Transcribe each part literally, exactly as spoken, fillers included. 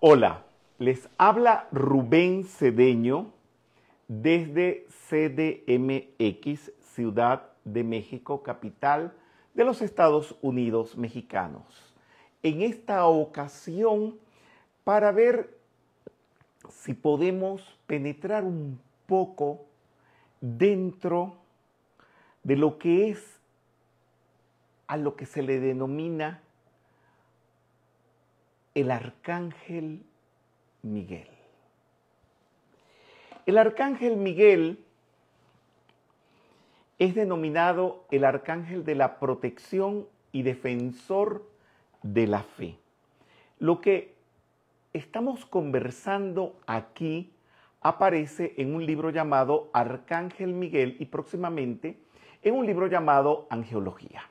Hola, les habla Rubén Cedeño desde C D M X, Ciudad de México, capital de los Estados Unidos Mexicanos. En esta ocasión, para ver si podemos penetrar un poco dentro de lo que es a lo que se le denomina el Arcángel Miguel. El Arcángel Miguel es denominado el Arcángel de la protección y defensor de la fe. Lo que estamos conversando aquí aparece en un libro llamado Arcángel Miguel y próximamente en un libro llamado Angeología.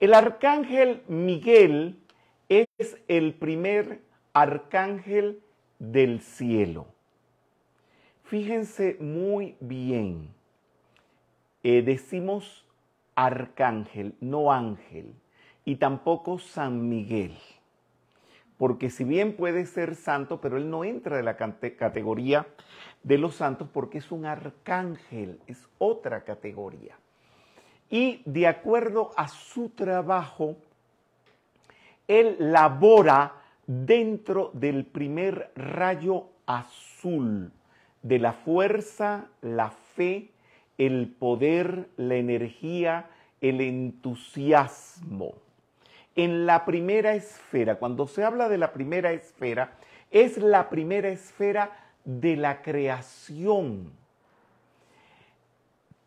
El Arcángel Miguel es el primer arcángel del cielo. Fíjense muy bien, eh, decimos arcángel, no ángel, y tampoco San Miguel, porque si bien puede ser santo, pero él no entra en la categoría de los santos porque es un arcángel, es otra categoría. Y de acuerdo a su trabajo, él labora dentro del primer rayo azul de la fuerza, la fe, el poder, la energía, el entusiasmo. En la primera esfera, cuando se habla de la primera esfera, es la primera esfera de la creación.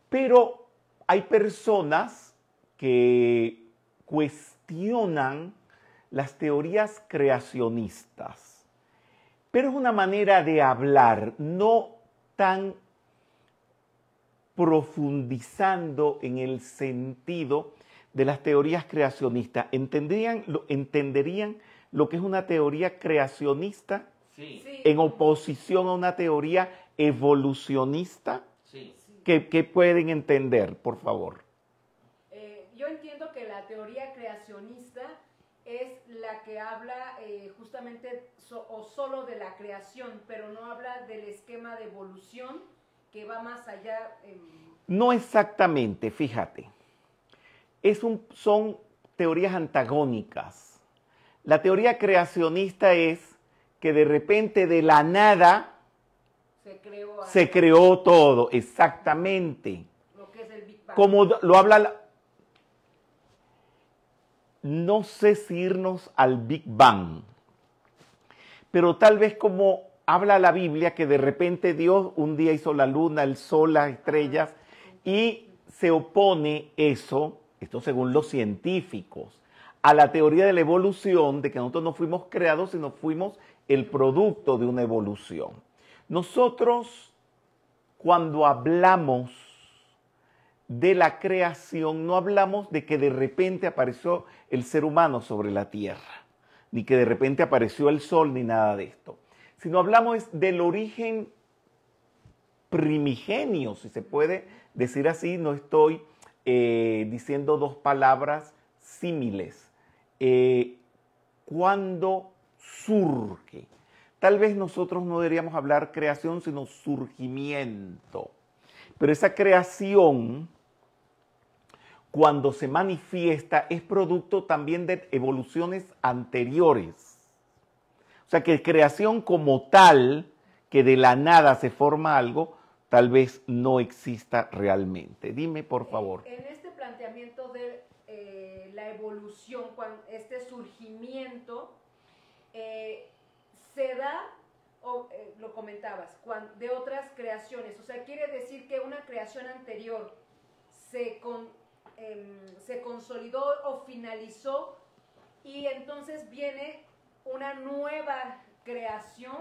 Pero hay personas que cuestionan las teorías creacionistas, pero es una manera de hablar, no tan profundizando en el sentido de las teorías creacionistas. ¿Entenderían, lo, entenderían lo que es una teoría creacionista? Sí. Sí. En oposición a una teoría evolucionista. Sí. ¿Qué, qué pueden entender, por favor? Eh, yo entiendo que la teoría creacionista es la que habla eh, justamente so, o solo de la creación, pero no habla del esquema de evolución que va más allá. Eh. No exactamente, fíjate. Es un, son teorías antagónicas. La teoría creacionista es que de repente de la nada se creó, se creó todo, exactamente. Lo que es el Big Bang. Como lo habla... La, no sé si irnos al Big Bang, pero tal vez como habla la Biblia, que de repente Dios un día hizo la luna, el sol, las estrellas, y se opone eso, esto según los científicos, a la teoría de la evolución, de que nosotros no fuimos creados, sino fuimos el producto de una evolución. Nosotros, cuando hablamos de la creación, no hablamos de que de repente apareció el ser humano sobre la tierra, ni que de repente apareció el sol, ni nada de esto, sino hablamos del origen primigenio, si se puede decir así. No estoy eh, diciendo dos palabras símiles. Eh, cuando surge, tal vez nosotros no deberíamos hablar creación, sino surgimiento, pero esa creación, cuando se manifiesta, es producto también de evoluciones anteriores. O sea, que creación como tal, que de la nada se forma algo, tal vez no exista realmente. Dime, por favor. En este planteamiento de eh, la evolución, cuando este surgimiento eh, se da, o, eh, lo comentabas, cuando, de otras creaciones. O sea, quiere decir que una creación anterior se con... se consolidó o finalizó y entonces viene una nueva creación,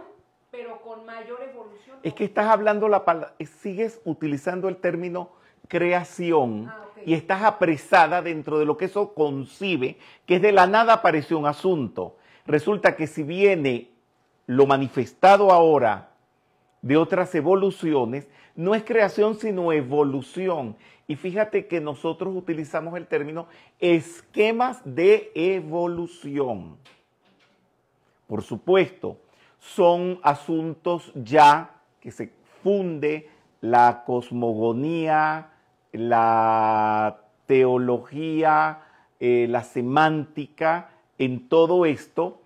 pero con mayor evolución. Es que estás hablando la palabra, sigues utilizando el término creación. Ah, okay. Y estás apresada dentro de lo que eso concibe, que es de la nada apareció un asunto. Resulta que si viene lo manifestado ahora de otras evoluciones, no es creación sino evolución. Y fíjate que nosotros utilizamos el término esquemas de evolución. Por supuesto, son asuntos ya que se funde la cosmogonía, la teología, eh, la semántica, en todo esto,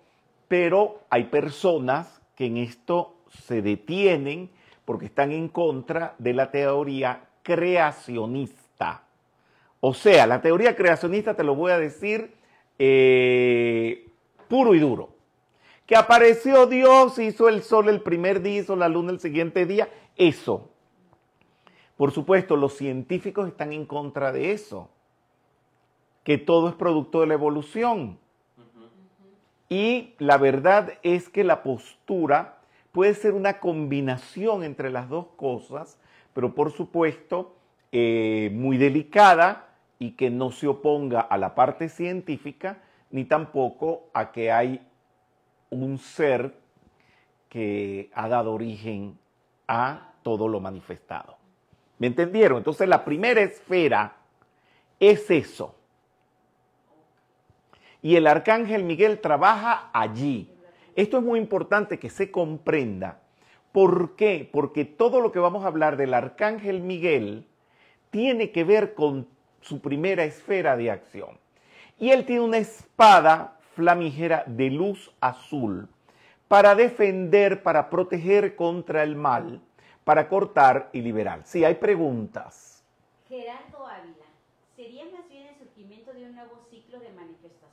pero hay personas que en esto se detienen porque están en contra de la teoría creacionista. O sea, la teoría creacionista, te lo voy a decir eh, puro y duro, que apareció Dios, hizo el sol el primer día, hizo la luna el siguiente día, eso. Por supuesto, los científicos están en contra de eso, que todo es producto de la evolución. Y la verdad es que la postura puede ser una combinación entre las dos cosas, pero por supuesto eh, muy delicada y que no se oponga a la parte científica ni tampoco a que hay un ser que ha dado origen a todo lo manifestado. ¿Me entendieron? Entonces la primera esfera es eso. Y el Arcángel Miguel trabaja allí. Esto es muy importante que se comprenda. ¿Por qué? Porque todo lo que vamos a hablar del Arcángel Miguel tiene que ver con su primera esfera de acción. Y él tiene una espada flamígera de luz azul para defender, para proteger contra el mal, para cortar y liberar. Sí, hay preguntas. Gerardo Ávila, ¿sería más bien el surgimiento de un nuevo ciclo de manifestación?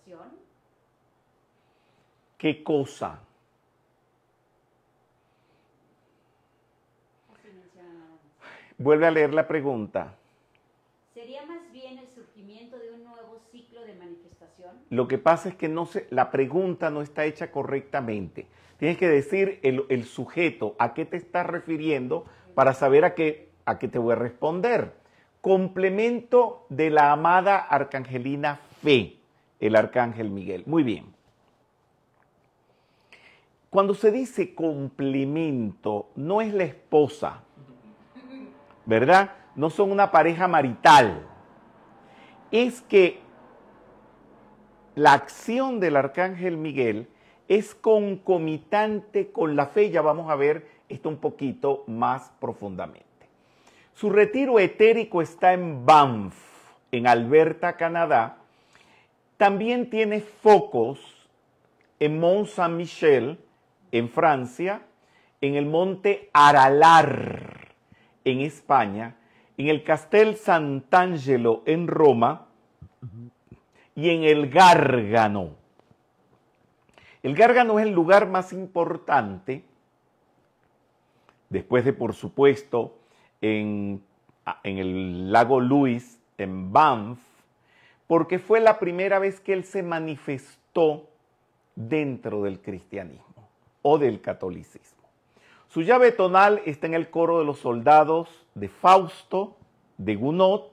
¿Qué cosa? Vuelve a leer la pregunta. ¿Sería más bien el surgimiento de un nuevo ciclo de manifestación? Lo que pasa es que no se, la pregunta no está hecha correctamente. Tienes que decir el, el sujeto, a qué te estás refiriendo para saber a qué, a qué te voy a responder. Complemento de la amada arcangelina Fe, el Arcángel Miguel. Muy bien. Cuando se dice complemento, no es la esposa, ¿verdad? No son una pareja marital. Es que la acción del Arcángel Miguel es concomitante con la fe. Ya vamos a ver esto un poquito más profundamente. Su retiro etérico está en Banff, en Alberta, Canadá. También tiene focos en Mont Saint-Michel, en Francia, en el monte Aralar, en España, en el Castel Sant'Angelo, en Roma, y en el Gárgano. El Gárgano es el lugar más importante, después de, por supuesto, en, en el lago Louise, en Banff, porque fue la primera vez que él se manifestó dentro del cristianismo o del catolicismo. Su llave tonal está en el coro de los soldados de Fausto, de Gounod,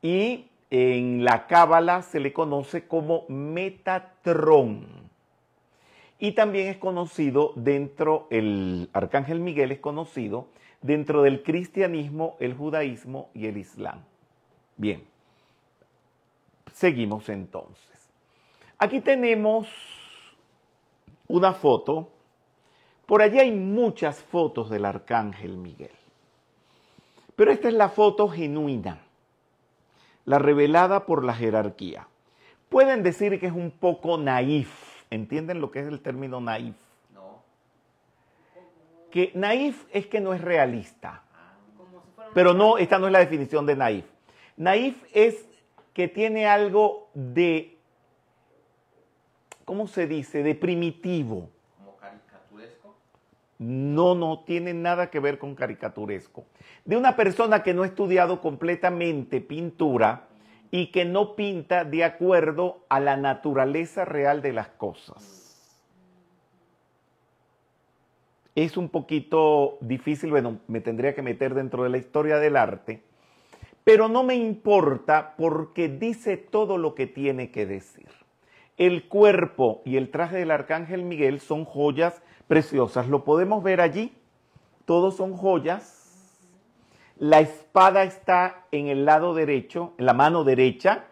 y en la cábala se le conoce como Metatrón. Y también es conocido dentro, el Arcángel Miguel es conocido dentro del cristianismo, el judaísmo y el islam. Bien, seguimos entonces. Aquí tenemos una foto. Por allí hay muchas fotos del Arcángel Miguel. Pero esta es la foto genuina, la revelada por la jerarquía. Pueden decir que es un poco naif. ¿Entienden lo que es el término naif? No. Que naif es que no es realista. Pero no, esta no es la definición de naif. Naif es que tiene algo de, ¿cómo se dice? De primitivo. ¿Como caricaturesco? No, no tiene nada que ver con caricaturesco. De una persona que no ha estudiado completamente pintura y que no pinta de acuerdo a la naturaleza real de las cosas. Es un poquito difícil, bueno, me tendría que meter dentro de la historia del arte, pero no me importa porque dice todo lo que tiene que decir. El cuerpo y el traje del Arcángel Miguel son joyas preciosas. Lo podemos ver allí, todos son joyas. La espada está en el lado derecho, en la mano derecha,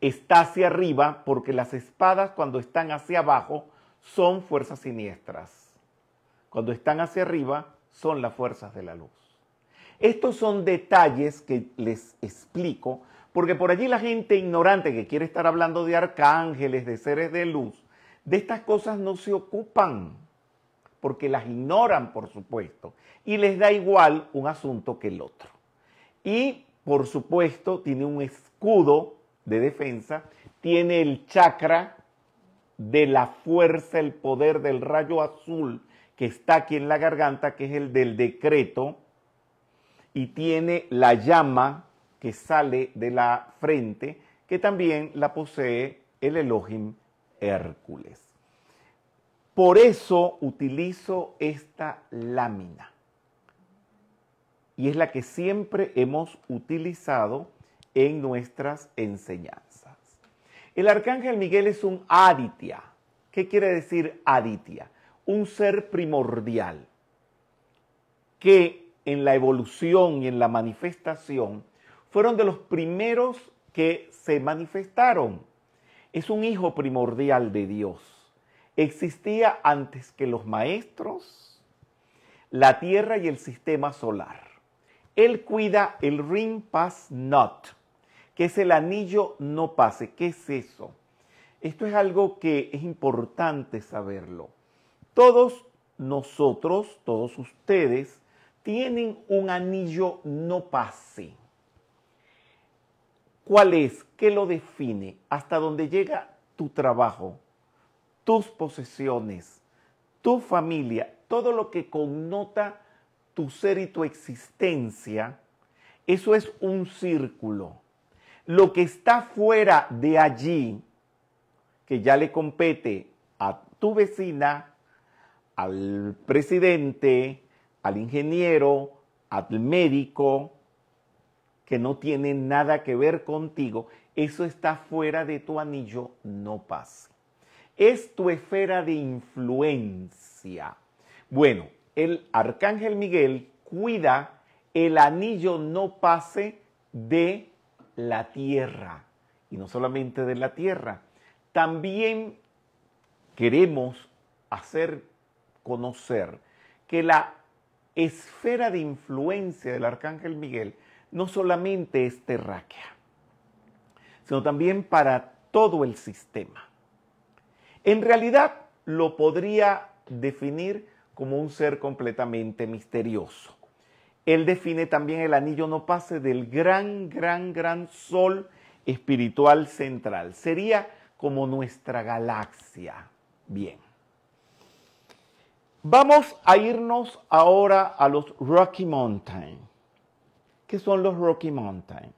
está hacia arriba porque las espadas cuando están hacia abajo son fuerzas siniestras. Cuando están hacia arriba, son las fuerzas de la luz. Estos son detalles que les explico, porque por allí la gente ignorante que quiere estar hablando de arcángeles, de seres de luz, de estas cosas no se ocupan, porque las ignoran, por supuesto, y les da igual un asunto que el otro. Y, por supuesto, tiene un escudo de defensa, tiene el chakra de la fuerza, el poder del rayo azul que está aquí en la garganta, que es el del decreto, y tiene la llama que sale de la frente, que también la posee el Elohim Hércules. Por eso utilizo esta lámina. Y es la que siempre hemos utilizado en nuestras enseñanzas. El arcángel Miguel es un Aditya. ¿Qué quiere decir Aditya? Un ser primordial que en la evolución y en la manifestación fueron de los primeros que se manifestaron. Es un hijo primordial de Dios. Existía antes que los maestros, la Tierra y el sistema solar. Él cuida el ring pass knot, que es el anillo no pase. ¿Qué es eso? Esto es algo que es importante saberlo. Todos nosotros, todos ustedes, tienen un anillo no pase. ¿Cuál es? ¿Qué lo define? Hasta dónde llega tu trabajo, tus posesiones, tu familia, todo lo que connota tu ser y tu existencia, eso es un círculo. Lo que está fuera de allí, que ya le compete a tu vecina, al presidente, al ingeniero, al médico, que no tiene nada que ver contigo, eso está fuera de tu anillo no pase. Es tu esfera de influencia. Bueno, el arcángel Miguel cuida el anillo no pase de la Tierra. Y no solamente de la Tierra. También queremos hacer conocer que la esfera de influencia del arcángel Miguel no solamente es terráquea, sino también para todo el sistema. En realidad lo podría definir como un ser completamente misterioso. Él define también el anillo no pase del gran, gran, gran sol espiritual central. Sería como nuestra galaxia. Bien. Vamos a irnos ahora a los Rocky Mountains. ¿Qué son los Rocky Mountains?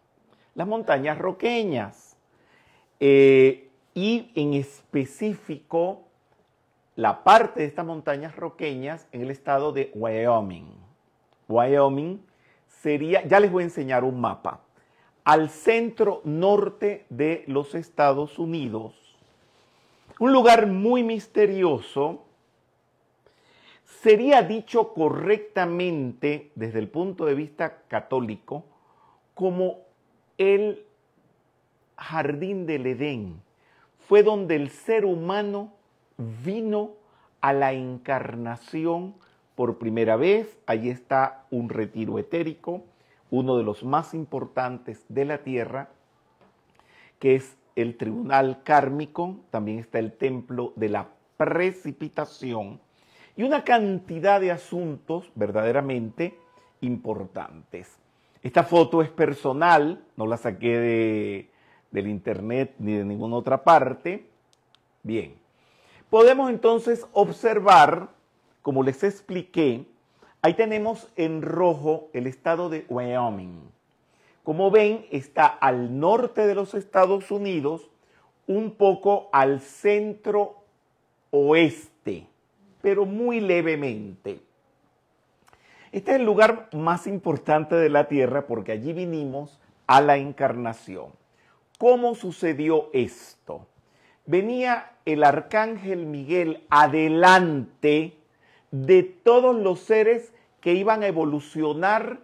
Las montañas roqueñas. Eh, y en específico, la parte de estas montañas roqueñas en el estado de Wyoming. Wyoming sería, ya les voy a enseñar un mapa, al centro norte de los Estados Unidos. Un lugar muy misterioso. Sería dicho correctamente, desde el punto de vista católico, como el jardín del Edén. Fue donde el ser humano vino a la encarnación por primera vez. Allí está un retiro etérico, uno de los más importantes de la Tierra, que es el Tribunal Kármico. También está el Templo de la Precipitación y una cantidad de asuntos verdaderamente importantes. Esta foto es personal, no la saqué de, del internet ni de ninguna otra parte. Bien. Podemos entonces observar, como les expliqué, ahí tenemos en rojo el estado de Wyoming. Como ven, está al norte de los Estados Unidos, un poco al centro oeste, pero muy levemente. Este es el lugar más importante de la Tierra porque allí vinimos a la encarnación. ¿Cómo sucedió esto? Venía el arcángel Miguel adelante de todos los seres que iban a evolucionar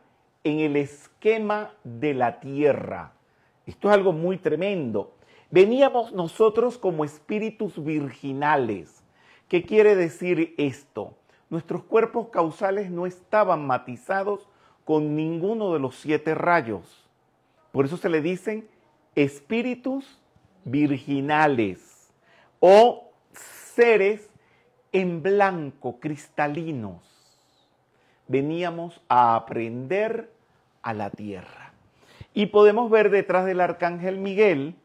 en el esquema de la Tierra. Esto es algo muy tremendo. Veníamos nosotros como espíritus virginales ¿Qué quiere decir esto? Nuestros cuerpos causales no estaban matizados con ninguno de los siete rayos. Por eso se le dicen espíritus virginales o seres en blanco, cristalinos. Veníamos a aprender a la tierra. Y podemos ver detrás del Arcángel Miguel,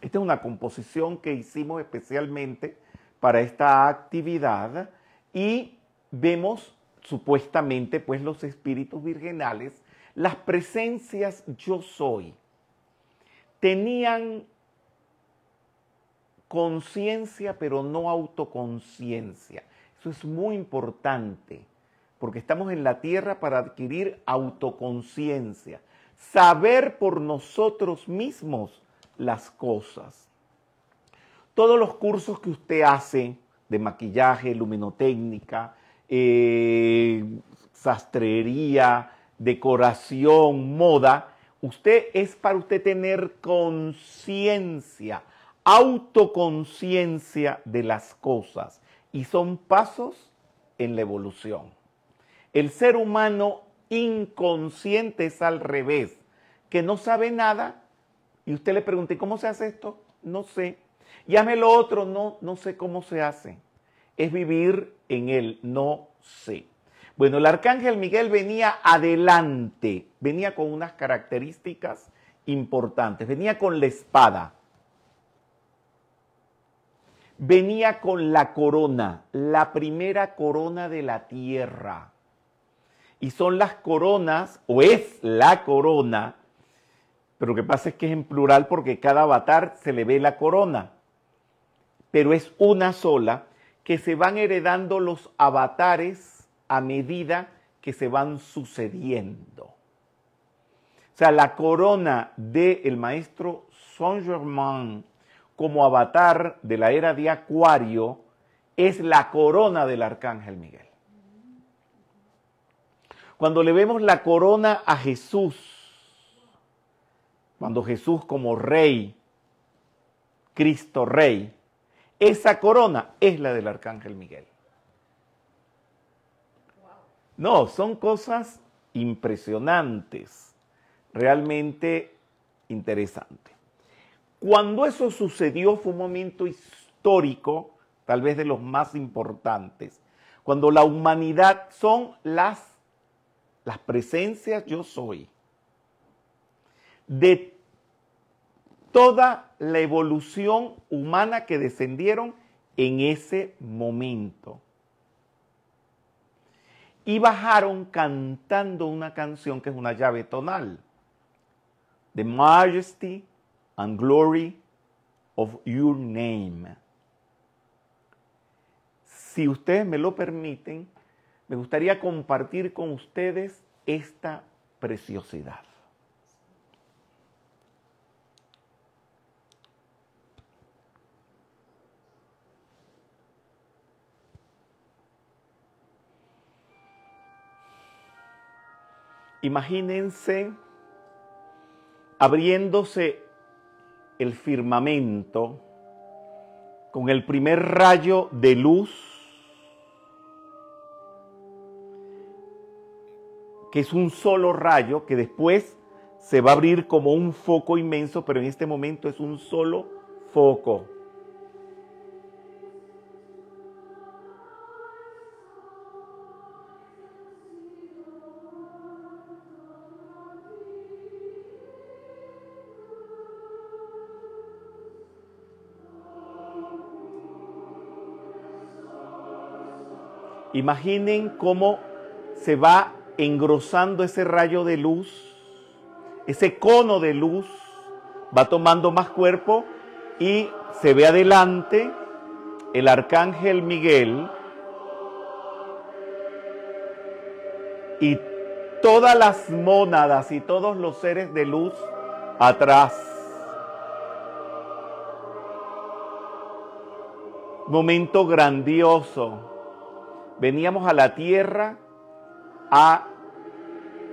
esta es una composición que hicimos especialmente para esta actividad, y vemos supuestamente pues los espíritus virginales, las presencias yo soy. Tenían conciencia pero no autoconciencia. Eso es muy importante porque estamos en la tierra para adquirir autoconciencia, saber por nosotros mismos las cosas. Todos los cursos que usted hace de maquillaje, luminotécnica, eh, sastrería, decoración, moda, usted es para usted tener conciencia, autoconciencia de las cosas, y son pasos en la evolución. El ser humano inconsciente es al revés, que no sabe nada y usted le pregunta, ¿y cómo se hace esto? No sé. Y hazme lo otro, no, no sé cómo se hace. Es vivir en el no sé. Bueno, el Arcángel Miguel venía adelante, venía con unas características importantes, venía con la espada, venía con la corona, la primera corona de la tierra. Y son las coronas, o es la corona, pero lo que pasa es que es en plural porque cada avatar se le ve la corona, pero es una sola, que se van heredando los avatares a medida que se van sucediendo. O sea, la corona del maestro Saint-Germain como avatar de la era de Acuario es la corona del Arcángel Miguel. Cuando le vemos la corona a Jesús, cuando Jesús como rey, Cristo rey, esa corona es la del Arcángel Miguel. No, son cosas impresionantes, realmente interesantes. Cuando eso sucedió fue un momento histórico, tal vez de los más importantes, cuando la humanidad son las, las presencias yo soy, de toda la evolución humana que descendieron en ese momento. Y bajaron cantando una canción que es una llave tonal. The Majesty and Glory of Your Name. Si ustedes me lo permiten, me gustaría compartir con ustedes esta preciosidad. Imagínense abriéndose el firmamento con el primer rayo de luz, que es un solo rayo que después se va a abrir como un foco inmenso, pero en este momento es un solo foco. Imaginen cómo se va engrosando ese rayo de luz, ese cono de luz, va tomando más cuerpo y se ve adelante el Arcángel Miguel y todas las mónadas y todos los seres de luz atrás. Momento grandioso. Veníamos a la tierra a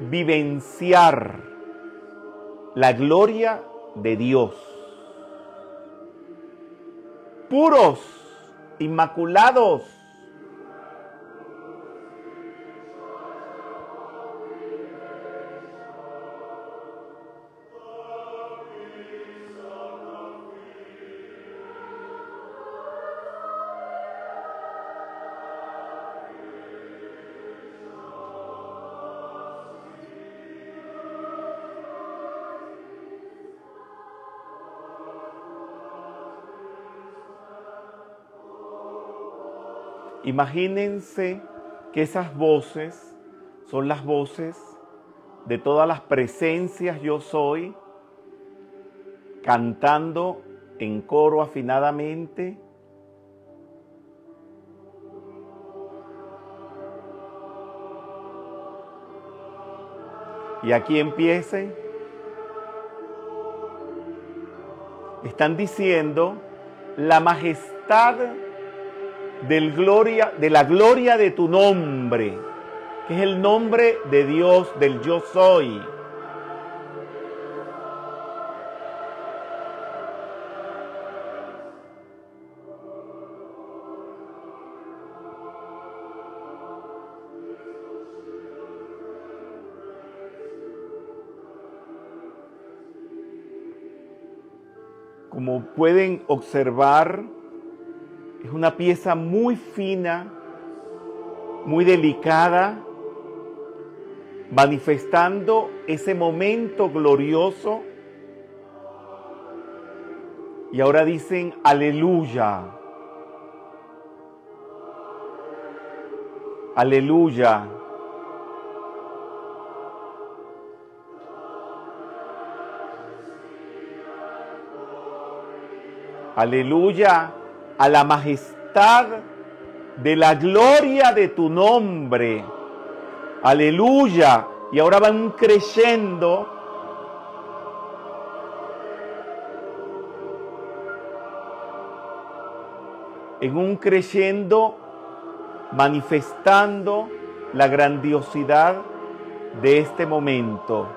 vivenciar la gloria de Dios. Puros inmaculados. Imagínense que esas voces son las voces de todas las presencias yo soy, cantando en coro afinadamente. Y aquí empiecen. Están diciendo la majestad Del gloria, de la gloria de tu nombre, que es el nombre de Dios, del yo soy. Como pueden observar, es una pieza muy fina, muy delicada, manifestando ese momento glorioso. Y ahora dicen aleluya. Aleluya. Aleluya. A la majestad de la gloria de tu nombre. Aleluya. Y ahora van creyendo. En un creyendo manifestando la grandiosidad de este momento.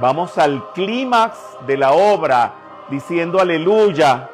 Vamos al clímax de la obra, diciendo aleluya.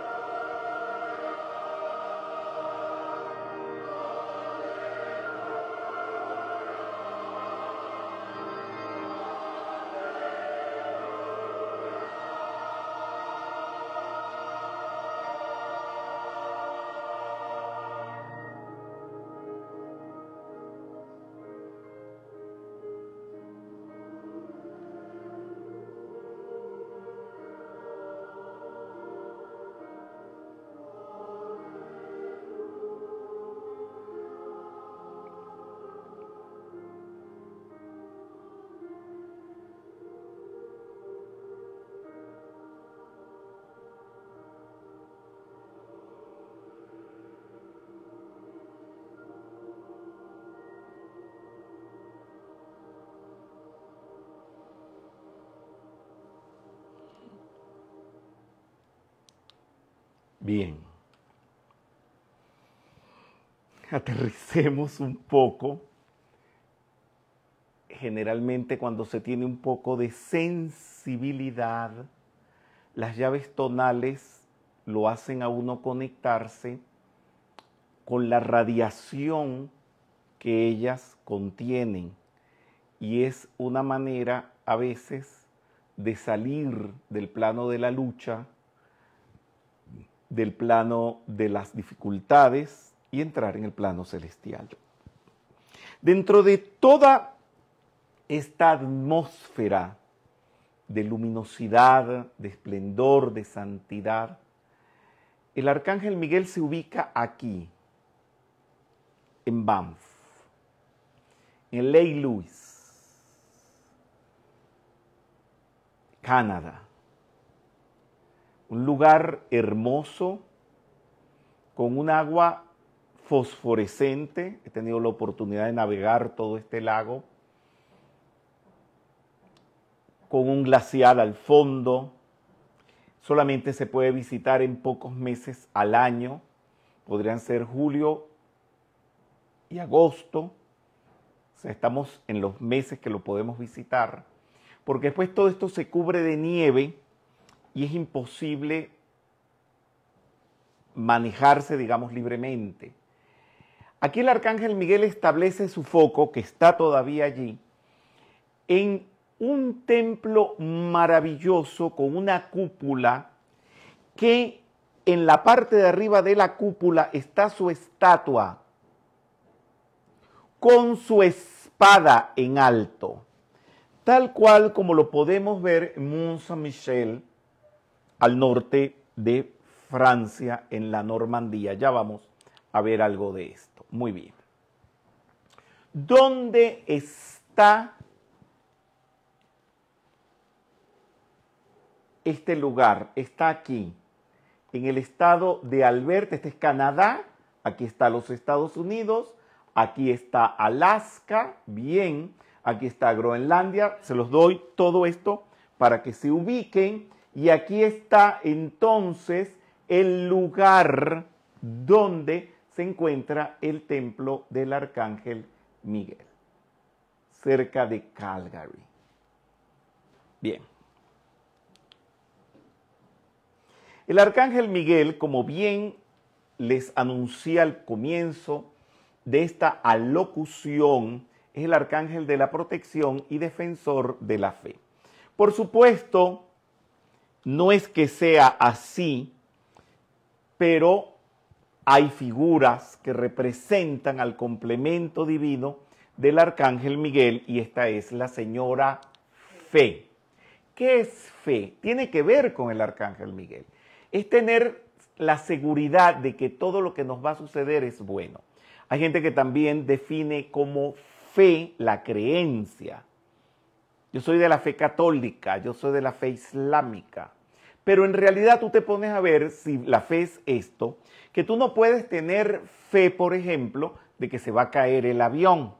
Bien, aterricemos un poco. Generalmente cuando se tiene un poco de sensibilidad, las llaves tonales lo hacen a uno conectarse con la radiación que ellas contienen. Y es una manera a veces de salir del plano de la lucha, del plano de las dificultades y entrar en el plano celestial. Dentro de toda esta atmósfera de luminosidad, de esplendor, de santidad, el Arcángel Miguel se ubica aquí, en Banff, en lago Louise, Canadá. Un lugar hermoso, con un agua fosforescente. He tenido la oportunidad de navegar todo este lago, con un glaciar al fondo. Solamente se puede visitar en pocos meses al año. Podrían ser julio y agosto. O sea, estamos en los meses que lo podemos visitar. porque después todo esto se cubre de nieve y es imposible manejarse, digamos, libremente. Aquí el Arcángel Miguel establece su foco, que está todavía allí, en un templo maravilloso con una cúpula que en la parte de arriba de la cúpula está su estatua con su espada en alto, tal cual como lo podemos ver en Mont Saint-Michel, al norte de Francia, en la Normandía. Ya vamos a ver algo de esto. Muy bien. ¿Dónde está este lugar? Está aquí, en el estado de Alberta. Este es Canadá, aquí está los Estados Unidos, aquí está Alaska, bien, aquí está Groenlandia. Se los doy todo esto para que se ubiquen. Y aquí está entonces el lugar donde se encuentra el templo del Arcángel Miguel, cerca de Calgary. Bien. El Arcángel Miguel, como bien les anuncié al comienzo de esta alocución, es el Arcángel de la protección y defensor de la fe. Por supuesto, no es que sea así, pero hay figuras que representan al complemento divino del Arcángel Miguel, y esta es la señora Fe. ¿Qué es fe? Tiene que ver con el Arcángel Miguel. Es tener la seguridad de que todo lo que nos va a suceder es bueno. Hay gente que también define como fe la creencia. Yo soy de la fe católica, yo soy de la fe islámica. Pero en realidad tú te pones a ver si la fe es esto, que tú no puedes tener fe, por ejemplo, de que se va a caer el avión.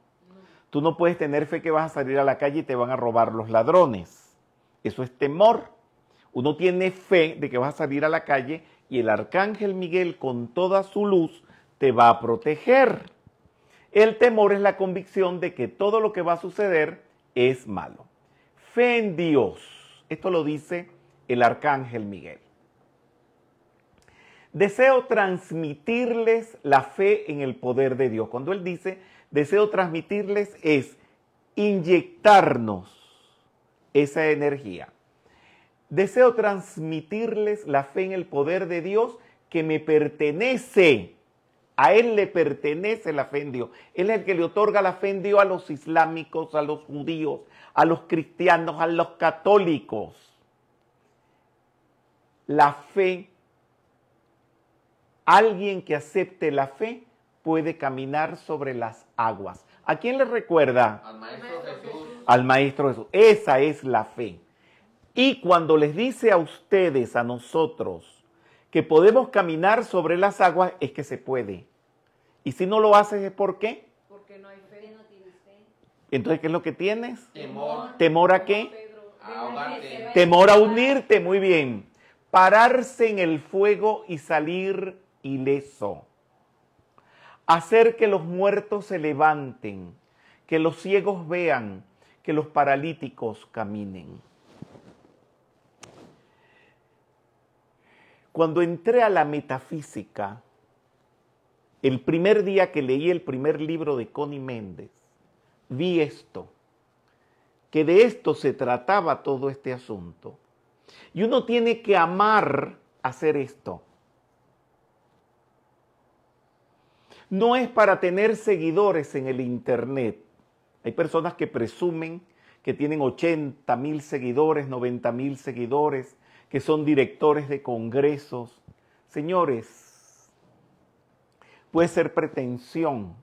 Tú no puedes tener fe que vas a salir a la calle y te van a robar los ladrones. Eso es temor. Uno tiene fe de que vas a salir a la calle y el Arcángel Miguel, con toda su luz, te va a proteger. El temor es la convicción de que todo lo que va a suceder es malo. Fe en Dios. Esto lo dice el Arcángel Miguel. Deseo transmitirles la fe en el poder de Dios. Cuando él dice, deseo transmitirles, es inyectarnos esa energía. Deseo transmitirles la fe en el poder de Dios que me pertenece. A él le pertenece la fe en Dios. Él es el que le otorga la fe en Dios a los islámicos, a los judíos, a los cristianos, a los católicos. La fe, alguien que acepte la fe puede caminar sobre las aguas. ¿A quién le recuerda? Al Maestro Jesús. Al Maestro Jesús. Esa es la fe. Y cuando les dice a ustedes, a nosotros, que podemos caminar sobre las aguas, es que se puede. Y si no lo haces, ¿es por qué? Porque no hay fe, no tienes fe. Entonces, ¿qué es lo que tienes? Temor. ¿Temor a qué? A ahogarte. Temor a unirte, muy bien. Pararse en el fuego y salir ileso. Hacer que los muertos se levanten, que los ciegos vean, que los paralíticos caminen. Cuando entré a la metafísica, el primer día que leí el primer libro de Conny Méndez, vi esto, que de esto se trataba todo este asunto. Y uno tiene que amar hacer esto. No es para tener seguidores en el internet. Hay personas que presumen que tienen ochenta mil seguidores, noventa mil seguidores, que son directores de congresos. Señores, puede ser pretensión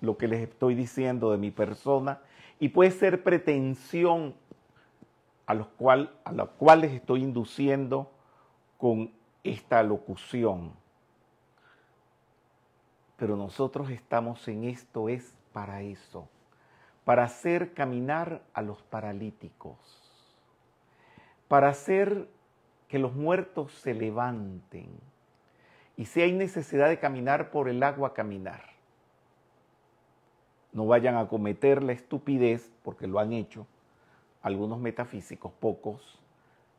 lo que les estoy diciendo de mi persona, y puede ser pretensión a los cual, a los cuales estoy induciendo con esta locución. Pero nosotros estamos en esto, es para eso, para hacer caminar a los paralíticos, para hacer que los muertos se levanten. Y si hay necesidad de caminar por el agua, caminar. No vayan a cometer la estupidez, porque lo han hecho, algunos metafísicos, pocos,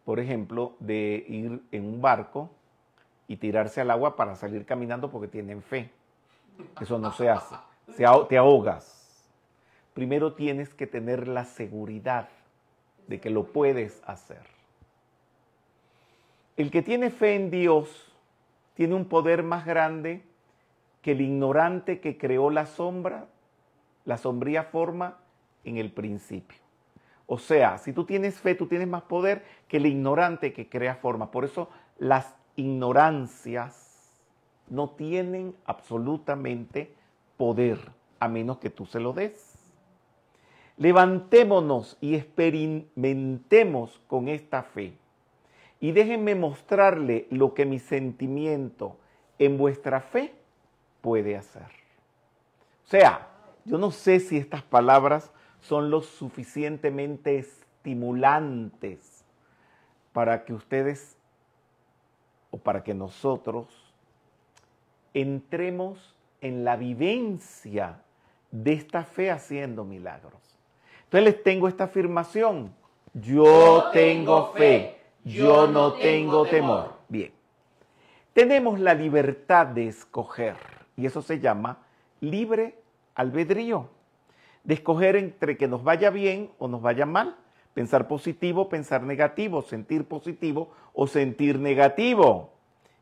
por ejemplo, de ir en un barco y tirarse al agua para salir caminando porque tienen fe. Eso no se hace. Se ah- te ahogas. Primero tienes que tener la seguridad de que lo puedes hacer. El que tiene fe en Dios tiene un poder más grande que el ignorante que creó la sombra, la sombría forma en el principio. O sea, si tú tienes fe, tú tienes más poder que el ignorante que crea forma. Por eso las ignorancias no tienen absolutamente poder, a menos que tú se lo des. Levantémonos y experimentemos con esta fe. Y déjenme mostrarle lo que mi sentimiento en vuestra fe puede hacer. O sea, yo no sé si estas palabras son lo suficientemente estimulantes para que ustedes o para que nosotros entremos en la vivencia de esta fe haciendo milagros. Entonces les tengo esta afirmación. Yo tengo fe, yo no tengo temor. Bien, tenemos la libertad de escoger y eso se llama libre albedrío. De escoger entre que nos vaya bien o nos vaya mal, pensar positivo, pensar negativo, sentir positivo o sentir negativo.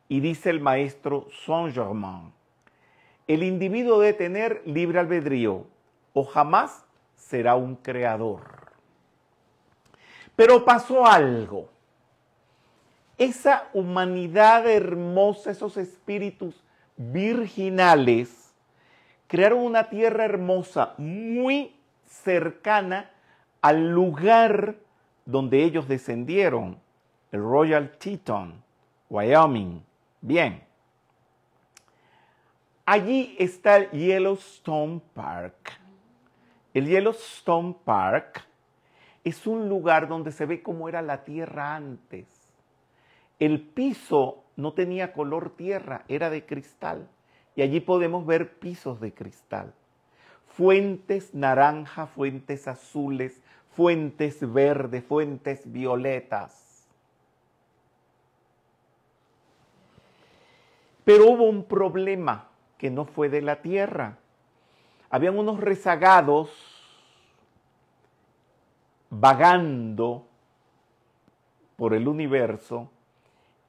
Y dice el maestro Saint-Germain, el individuo debe tener libre albedrío o jamás será un creador. Pero pasó algo. Esa humanidad hermosa, esos espíritus virginales, crearon una tierra hermosa, muy cercana al lugar donde ellos descendieron, el Royal Teton, Wyoming. Bien. Allí está el Yellowstone Park. El Yellowstone Park es un lugar donde se ve cómo era la tierra antes. El piso no tenía color tierra, era de cristal. Y allí podemos ver pisos de cristal, fuentes naranjas, fuentes azules, fuentes verdes, fuentes violetas. Pero hubo un problema que no fue de la tierra. Habían unos rezagados vagando por el universo,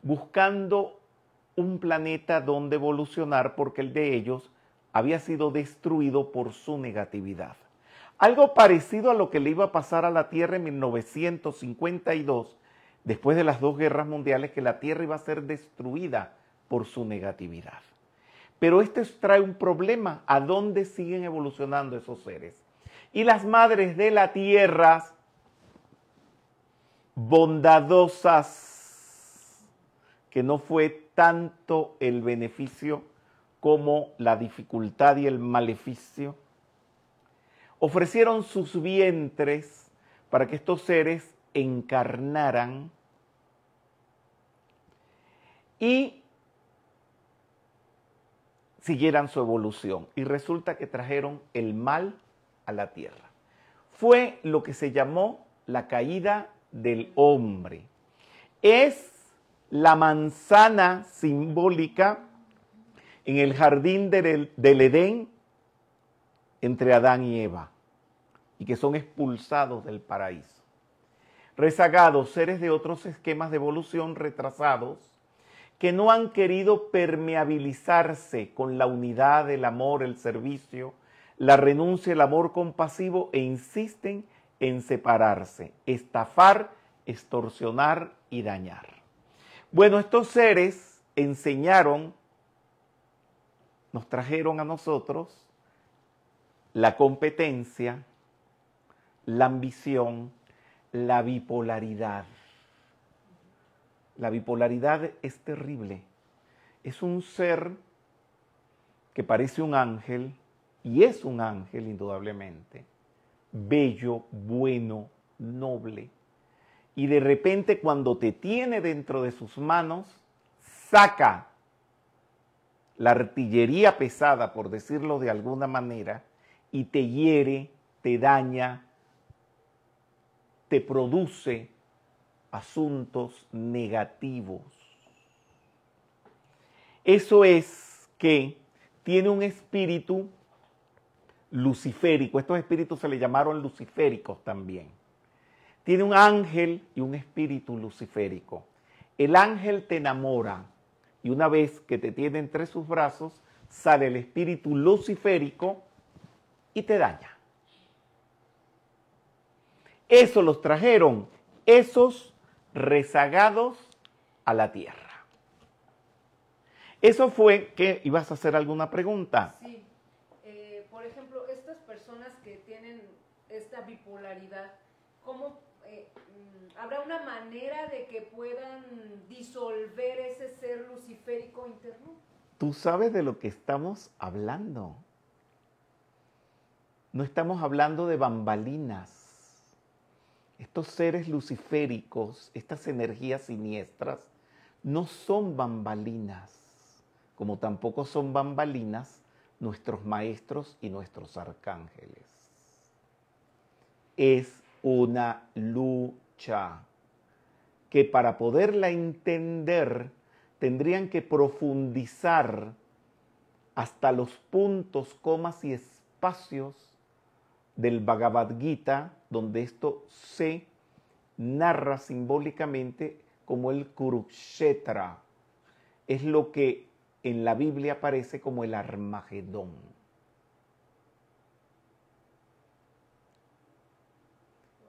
buscando un planeta donde evolucionar porque el de ellos había sido destruido por su negatividad. Algo parecido a lo que le iba a pasar a la Tierra en mil novecientos cincuenta y dos, después de las dos guerras mundiales, que la Tierra iba a ser destruida por su negatividad. Pero esto trae un problema, ¿a dónde siguen evolucionando esos seres? Y las madres de la Tierra, bondadosas, que no fue tanto el beneficio como la dificultad y el maleficio, ofrecieron sus vientres para que estos seres encarnaran y siguieran su evolución. Y resulta que trajeron el mal a la tierra. Fue lo que se llamó la caída del hombre. Es la manzana simbólica en el jardín del, del Edén entre Adán y Eva, y que son expulsados del paraíso. Rezagados, seres de otros esquemas de evolución retrasados, que no han querido permeabilizarse con la unidad, el amor, el servicio, la renuncia, el amor compasivo, e insisten en separarse, estafar, extorsionar y dañar. Bueno, estos seres enseñaron, nos trajeron a nosotros la competencia, la ambición, la bipolaridad. La bipolaridad es terrible. Es un ser que parece un ángel, y es un ángel indudablemente, bello, bueno, noble. Y de repente, cuando te tiene dentro de sus manos, saca la artillería pesada, por decirlo de alguna manera, y te hiere, te daña, te produce asuntos negativos. Eso es que tiene un espíritu luciférico. Estos espíritus se le llamaron luciféricos también. Tiene un ángel y un espíritu luciférico. El ángel te enamora y una vez que te tiene entre sus brazos, sale el espíritu luciférico y te daña. Eso los trajeron, esos rezagados, a la tierra. Eso fue que, ¿ibas a hacer alguna pregunta? Sí, eh, por ejemplo, estas personas que tienen esta bipolaridad, ¿cómo eh, habrá una manera de que puedan disolver ese ser luciférico interno? Tú sabes de lo que estamos hablando. No estamos hablando de bambalinas. Estos seres luciféricos, estas energías siniestras, no son bambalinas, como tampoco son bambalinas nuestros maestros y nuestros arcángeles. Es una lucha que para poderla entender tendrían que profundizar hasta los puntos, comas y espacios del Bhagavad Gita, donde esto se narra simbólicamente como el Kurukshetra. Es lo que en la Biblia aparece como el Armagedón.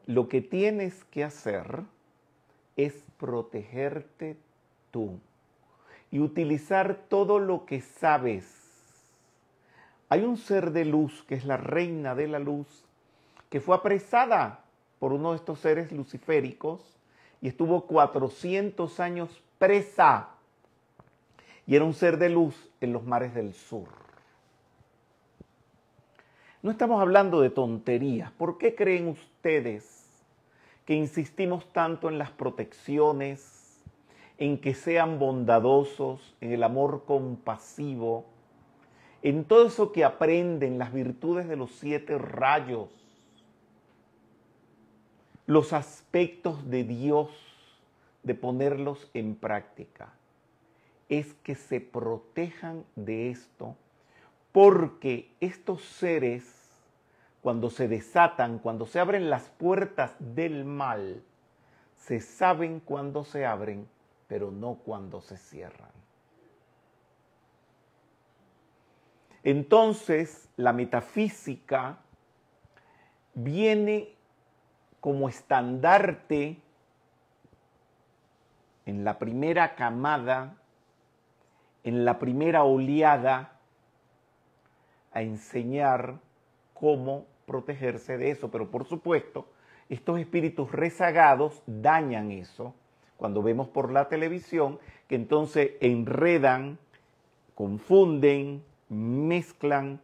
Lo que tienes que hacer es protegerte tú y utilizar todo lo que sabes. Hay un ser de luz que es la reina de la luz, que fue apresada por uno de estos seres luciféricos y estuvo cuatrocientos años presa. Y era un ser de luz en los mares del sur. No estamos hablando de tonterías. ¿Por qué creen ustedes que insistimos tanto en las protecciones, en que sean bondadosos, en el amor compasivo, en todo eso que aprenden, las virtudes de los siete rayos, los aspectos de Dios, de ponerlos en práctica? Es que se protejan de esto, porque estos seres, cuando se desatan, cuando se abren las puertas del mal, se saben cuando se abren, pero no cuando se cierran. Entonces, la metafísica viene como estandarte en la primera camada, en la primera oleada, a enseñar cómo protegerse de eso. Pero por supuesto, estos espíritus rezagados dañan eso. Cuando vemos por la televisión que entonces enredan, confunden, mezclan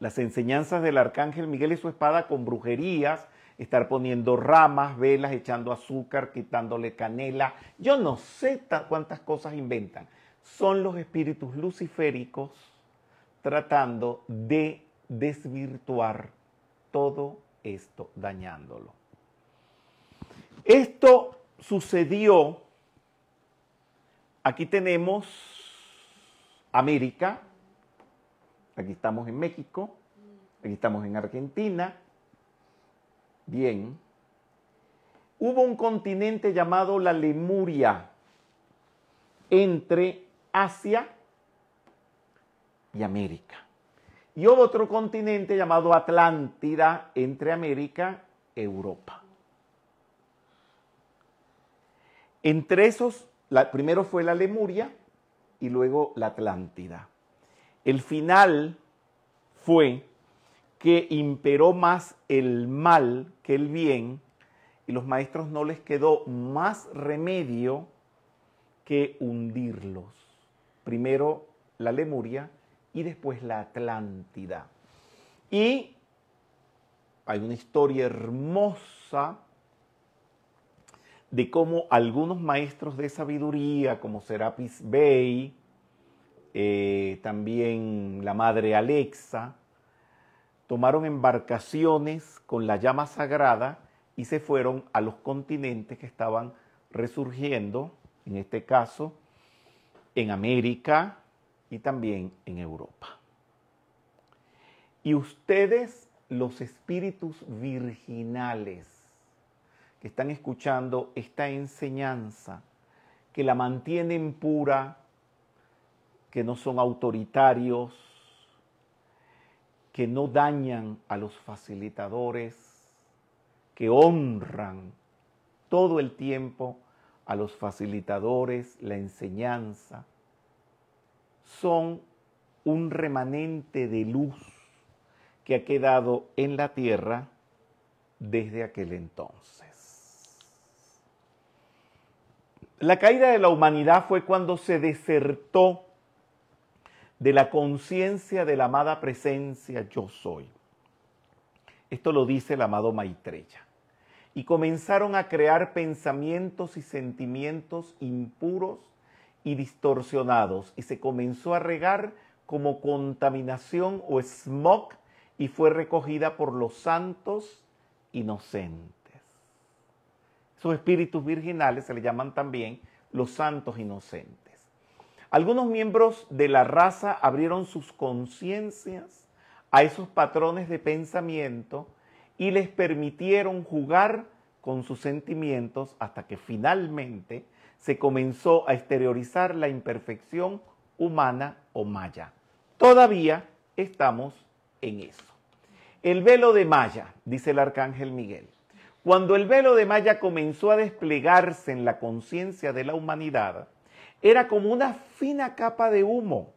las enseñanzas del Arcángel Miguel y su espada con brujerías, estar poniendo ramas, velas, echando azúcar, quitándole canela. Yo no sé cuántas cosas inventan. Son los espíritus luciféricos tratando de desvirtuar todo esto, dañándolo. Esto sucedió. Aquí tenemos América, aquí estamos en México, aquí estamos en Argentina. Bien. Hubo un continente llamado la Lemuria, entre Asia y América. Y hubo otro continente llamado Atlántida, entre América y Europa. Entre esos, la, primero fue la Lemuria y luego la Atlántida. El final fue que imperó más el mal que el bien y los maestros no les quedó más remedio que hundirlos. Primero la Lemuria y después la Atlántida. Y hay una historia hermosa de cómo algunos maestros de sabiduría, como Serapis Bey, eh, también la Madre Alexa, tomaron embarcaciones con la llama sagrada y se fueron a los continentes que estaban resurgiendo, en este caso, en América y también en Europa. Y ustedes, los espíritus virginales que están escuchando esta enseñanza, que la mantienen pura, que no son autoritarios, que no dañan a los facilitadores, que honran todo el tiempo a los facilitadores, la enseñanza, son un remanente de luz que ha quedado en la tierra desde aquel entonces. La caída de la humanidad fue cuando se desertó de la conciencia de la amada presencia yo soy. Esto lo dice el amado Maitreya. Y comenzaron a crear pensamientos y sentimientos impuros y distorsionados, y se comenzó a regar como contaminación o smog, y fue recogida por los santos inocentes. Esos espíritus virginales se le llaman también los santos inocentes. Algunos miembros de la raza abrieron sus conciencias a esos patrones de pensamiento y les permitieron jugar con sus sentimientos hasta que finalmente se comenzó a exteriorizar la imperfección humana o maya. Todavía estamos en eso. El velo de Maya, dice el arcángel Miguel. Cuando el velo de Maya comenzó a desplegarse en la conciencia de la humanidad, era como una fina capa de humo,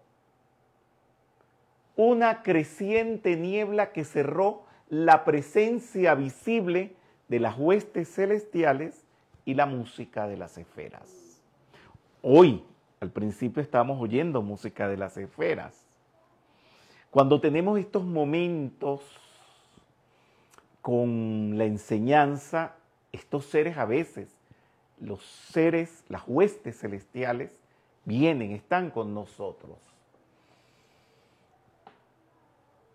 una creciente niebla que cerró la presencia visible de las huestes celestiales y la música de las esferas. Hoy, al principio, estamos oyendo música de las esferas. Cuando tenemos estos momentos con la enseñanza, estos seres a veces, los seres, las huestes celestiales, vienen, están con nosotros.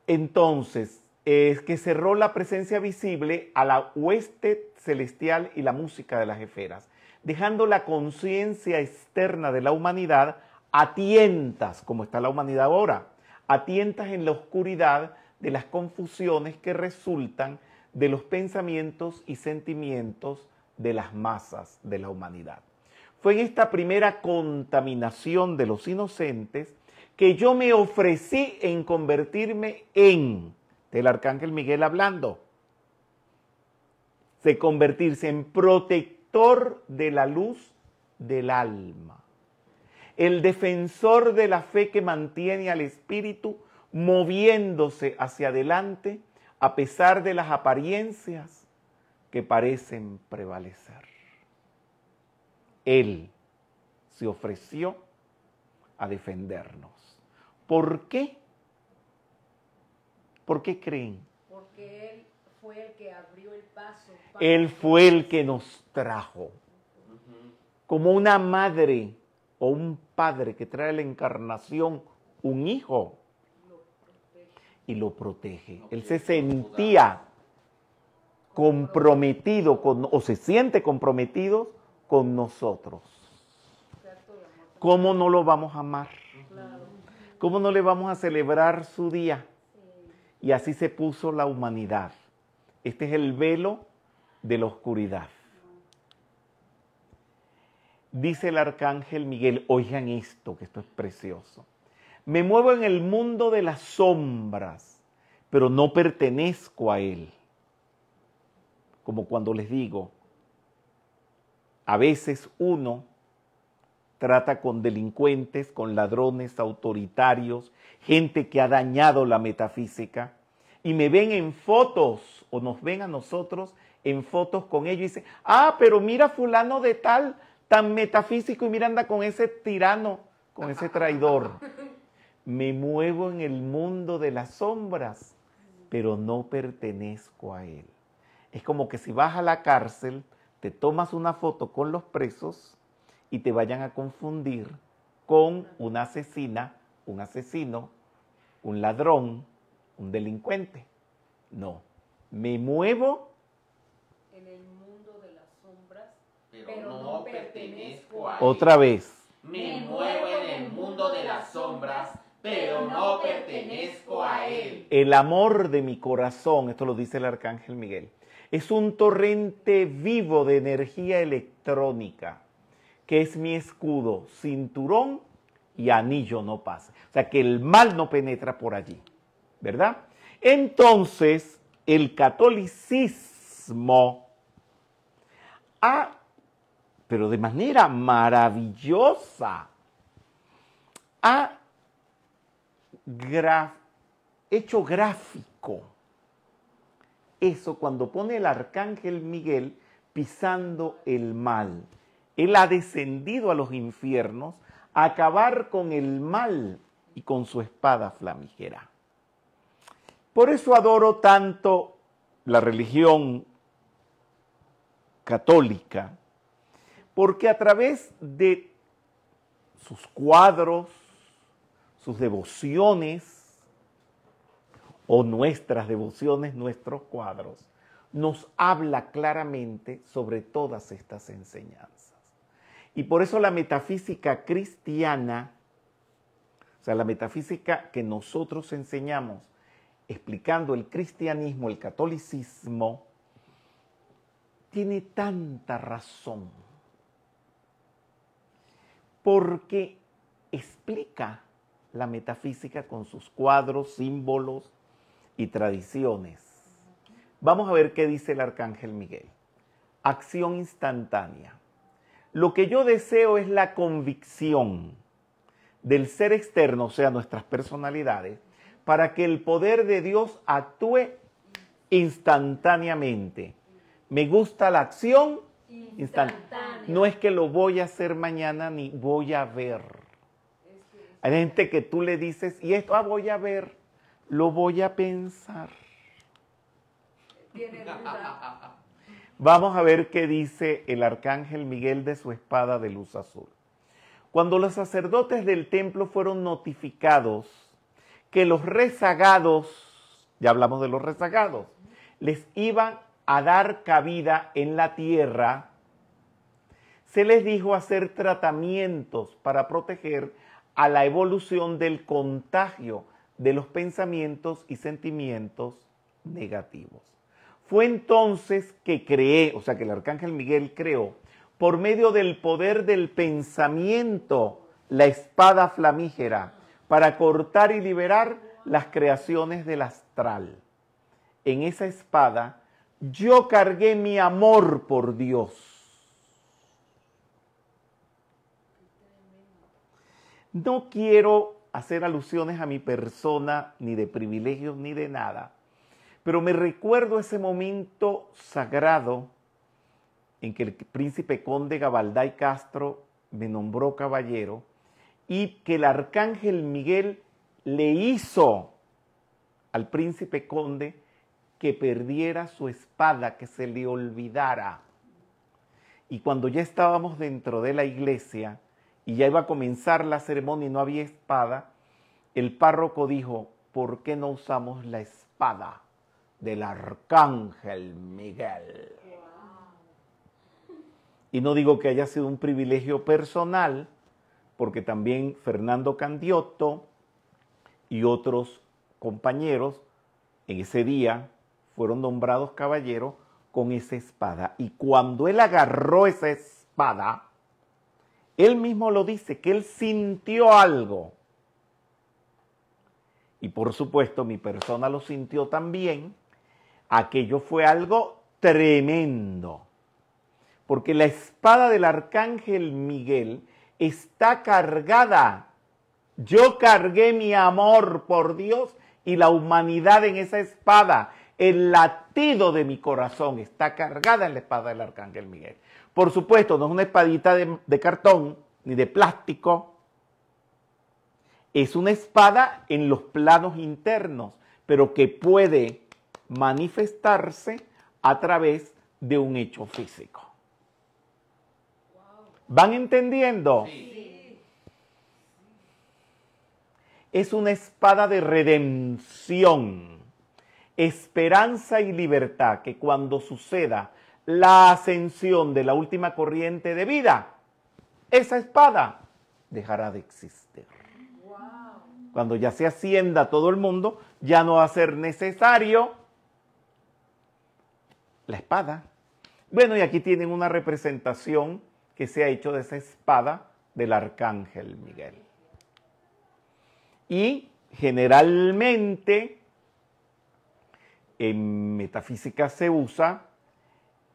Entonces, es que cerró la presencia visible a la hueste celestial y la música de las esferas, dejando la conciencia externa de la humanidad a tientas, como está la humanidad ahora, a tientas en la oscuridad de las confusiones que resultan de los pensamientos y sentimientos de las masas de la humanidad. Fue en esta primera contaminación de los inocentes que yo me ofrecí en convertirme en, del arcángel Miguel hablando, de convertirse en protector de la luz del alma, el defensor de la fe que mantiene al espíritu moviéndose hacia adelante a pesar de las apariencias que parecen prevalecer. Él se ofreció a defendernos. ¿Por qué? ¿Por qué creen? Porque Él fue el que abrió el paso. Él fue el que nos trajo. Como una madre o un padre que trae la encarnación, un hijo, y lo protege. Él se sentía comprometido con, o se siente comprometido con nosotros. ¿Cómo no lo vamos a amar? ¿Cómo no le vamos a celebrar su día? Y así se puso la humanidad. Este es el velo de la oscuridad. Dice el arcángel Miguel, oigan esto, que esto es precioso. Me muevo en el mundo de las sombras, pero no pertenezco a él. Como cuando les digo, a veces uno trata con delincuentes, con ladrones autoritarios, gente que ha dañado la metafísica, y me ven en fotos, o nos ven a nosotros en fotos con ellos, y dicen, ah, pero mira fulano de tal, tan metafísico, y mira anda con ese tirano, con ese traidor. Me muevo en el mundo de las sombras, pero no pertenezco a él. Es como que si vas a la cárcel, te tomas una foto con los presos y te vayan a confundir con una asesina, un asesino, un ladrón, un delincuente. No, me muevo en el mundo de las sombras, pero, pero no, no pertenezco a él. Otra vez. Me muevo en el mundo de las sombras, pero no pertenezco a él. El amor de mi corazón, esto lo dice el Arcángel Miguel, es un torrente vivo de energía electrónica, que es mi escudo, cinturón y anillo no pasa. O sea, que el mal no penetra por allí, ¿verdad? Entonces, el catolicismo ha, pero de manera maravillosa, ha graf, hecho gráfico eso cuando pone el Arcángel Miguel pisando el mal. Él ha descendido a los infiernos a acabar con el mal y con su espada flamígera. Por eso adoro tanto la religión católica, porque a través de sus cuadros, sus devociones, o nuestras devociones, nuestros cuadros, nos habla claramente sobre todas estas enseñanzas. Y por eso la metafísica cristiana, o sea, la metafísica que nosotros enseñamos, explicando el cristianismo, el catolicismo, tiene tanta razón, porque explica la metafísica con sus cuadros, símbolos y tradiciones. Vamos a ver qué dice el Arcángel Miguel. Acción instantánea. Lo que yo deseo es la convicción del ser externo, o sea, nuestras personalidades, para que el poder de Dios actúe instantáneamente. Me gusta la acción instantánea. No es que lo voy a hacer mañana ni voy a ver. Hay gente que tú le dices, y esto, ah, voy a ver, lo voy a pensar. ¿Tiene duda? Vamos a ver qué dice el Arcángel Miguel de su espada de luz azul. Cuando los sacerdotes del templo fueron notificados que los rezagados, ya hablamos de los rezagados, les iban a dar cabida en la tierra, se les dijo hacer tratamientos para proteger a la evolución del contagio de los pensamientos y sentimientos negativos. Fue entonces que creé, o sea que el Arcángel Miguel creó, por medio del poder del pensamiento, la espada flamígera, para cortar y liberar las creaciones del astral. En esa espada yo cargué mi amor por Dios. No quiero hacer alusiones a mi persona, ni de privilegios, ni de nada, pero me recuerdo ese momento sagrado en que el príncipe conde Gabalday Castro me nombró caballero, y que el Arcángel Miguel le hizo al príncipe conde que perdiera su espada, que se le olvidara. Y cuando ya estábamos dentro de la iglesia y ya iba a comenzar la ceremonia y no había espada, el párroco dijo, ¿por qué no usamos la espada del Arcángel Miguel? Y no digo que haya sido un privilegio personal, porque también Fernando Candiotto y otros compañeros en ese día fueron nombrados caballeros con esa espada. Y cuando él agarró esa espada, él mismo lo dice, que él sintió algo. Y por supuesto, mi persona lo sintió también. Aquello fue algo tremendo, porque la espada del Arcángel Miguel está cargada. Yo cargué mi amor por Dios y la humanidad en esa espada. El latido de mi corazón está cargada en la espada del Arcángel Miguel. Por supuesto, no es una espadita de, de cartón ni de plástico. Es una espada en los planos internos, pero que puede manifestarse a través de un hecho físico. ¿Van entendiendo? Sí. Es una espada de redención, esperanza y libertad, que cuando suceda la ascensión de la última corriente de vida, esa espada dejará de existir. Wow. Cuando ya se ascienda todo el mundo, ya no va a ser necesario la espada. Bueno, y aquí tienen una representación que se ha hecho de esa espada del Arcángel Miguel. Y generalmente en metafísica se usa